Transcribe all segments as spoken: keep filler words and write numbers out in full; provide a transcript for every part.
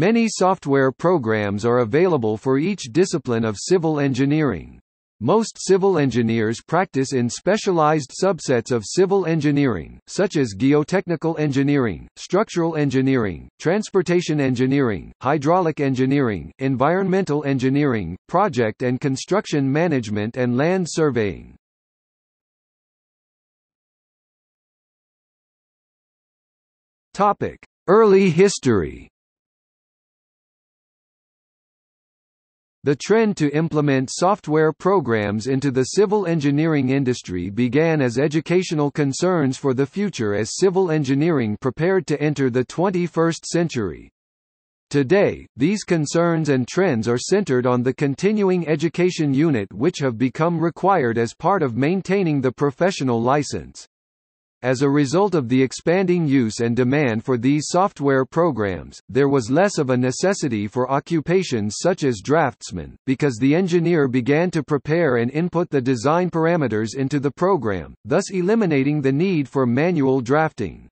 Many software programs are available for each discipline of civil engineering. Most civil engineers practice in specialized subsets of civil engineering, such as geotechnical engineering, structural engineering, transportation engineering, hydraulic engineering, environmental engineering, project and construction management and land surveying. Topic: Early history. The trend to implement software programs into the civil engineering industry began as educational concerns for the future as civil engineering prepared to enter the twenty-first century. Today, these concerns and trends are centered on the continuing education unit, which have become required as part of maintaining the professional license. As a result of the expanding use and demand for these software programs, there was less of a necessity for occupations such as draftsmen, because the engineer began to prepare and input the design parameters into the program, thus eliminating the need for manual drafting.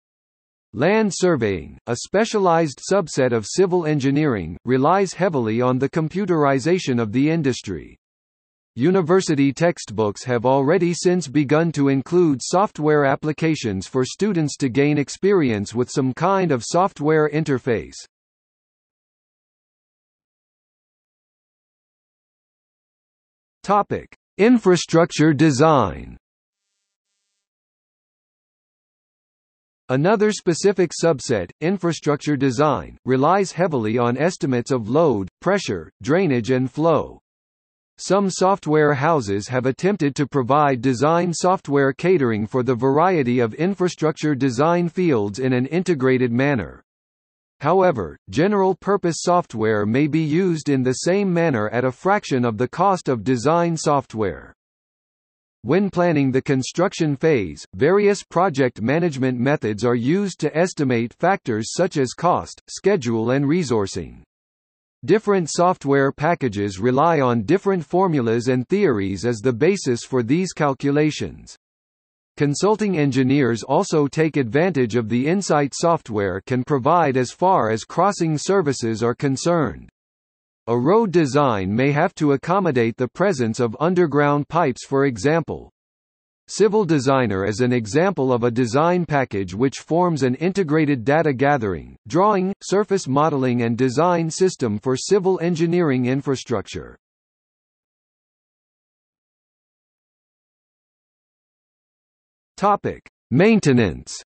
Land surveying, a specialized subset of civil engineering, relies heavily on the computerization of the industry. University textbooks have already since begun to include software applications for students to gain experience with some kind of software interface. Topic: Infrastructure design. Another specific subset, infrastructure design, relies heavily on estimates of load, pressure, drainage and flow. Some software houses have attempted to provide design software catering for the variety of infrastructure design fields in an integrated manner. However, general-purpose software may be used in the same manner at a fraction of the cost of design software. When planning the construction phase, various project management methods are used to estimate factors such as cost, schedule and resourcing. Different software packages rely on different formulas and theories as the basis for these calculations. Consulting engineers also take advantage of the insight software can provide as far as crossing services are concerned. A road design may have to accommodate the presence of underground pipes, for example. Civil Designer is an example of a design package which forms an integrated data gathering, drawing, surface modeling and design system for civil engineering infrastructure. Topic: Maintenance.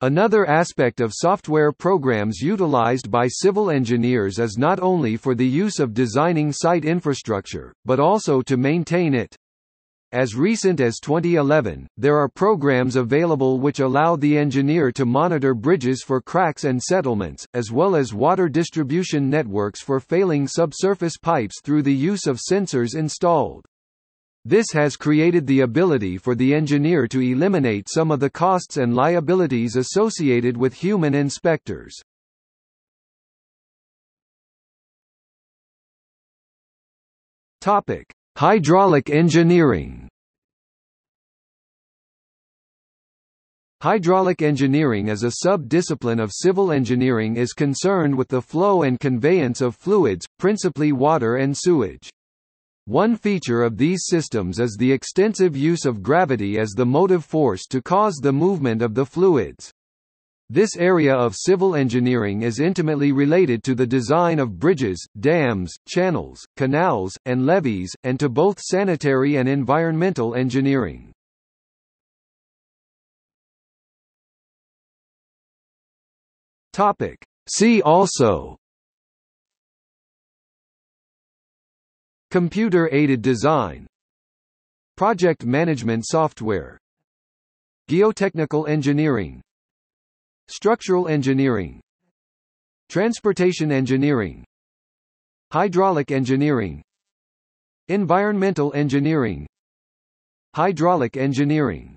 Another aspect of software programs utilized by civil engineers is not only for the use of designing site infrastructure, but also to maintain it. As recent as twenty eleven, there are programs available which allow the engineer to monitor bridges for cracks and settlements, as well as water distribution networks for failing subsurface pipes through the use of sensors installed. This has created the ability for the engineer to eliminate some of the costs and liabilities associated with human inspectors. Topic: Hydraulic engineering. Hydraulic engineering as a sub-discipline of civil engineering is concerned with the flow and conveyance of fluids, principally water and sewage. One feature of these systems is the extensive use of gravity as the motive force to cause the movement of the fluids. This area of civil engineering is intimately related to the design of bridges, dams, channels, canals, and levees, and to both sanitary and environmental engineering. Topic: See also: Computer-aided design, project management software, geotechnical engineering, structural engineering, transportation engineering, hydraulic engineering, environmental engineering, hydraulic engineering.